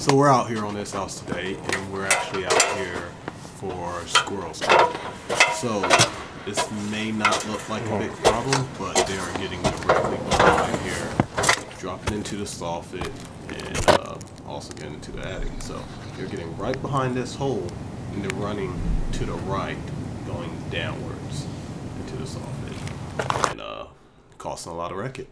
So we're out here on this house today, and we're actually out here for squirrel spot. So this may not look like a big problem, but they are getting directly behind here, dropping into the stall fit, and also getting into the attic. So they're getting right behind this hole, and they're running to the right, going downwards into the stall fit, and causing a lot of wreckage.